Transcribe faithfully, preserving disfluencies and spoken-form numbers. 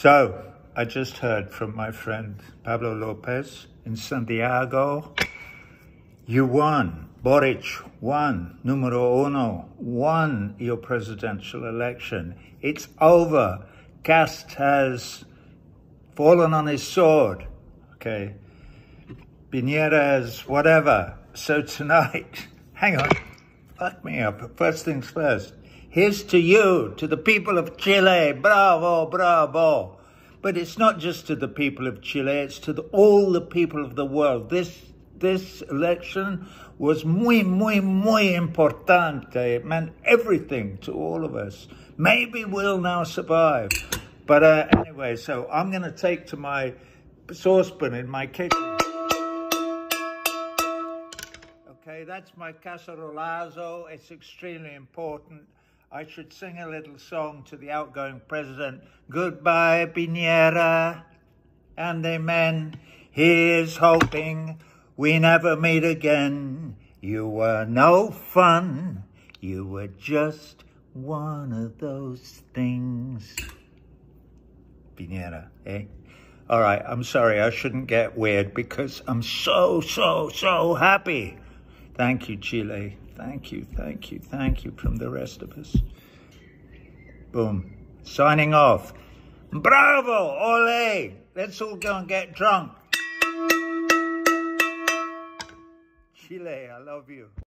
So, I just heard from my friend Pablo Lopez in Santiago. You won. Boric won. Numero uno won your presidential election. It's over. Kast has fallen on his sword. Okay. Piñera's whatever. So tonight, hang on. Fuck me up. First things first. Here's to you, to the people of Chile. Bravo, bravo. But it's not just to the people of Chile, it's to the, all the people of the world. This, this election was muy, muy, muy importante. It meant everything to all of us. Maybe we'll now survive. But uh, anyway, so I'm going to take to my saucepan in my kitchen. Okay, that's my cacerolazo. It's extremely important. I should sing a little song to the outgoing president. Goodbye, Piñera, and amen. Here's hoping we never meet again. You were no fun. You were just one of those things. Piñera, eh? All right, I'm sorry. I shouldn't get weird because I'm so, so, so happy. Thank you, Chile. Thank you, thank you, thank you from the rest of us. Boom. Signing off. Bravo, ole! Let's all go and get drunk. Chile, I love you.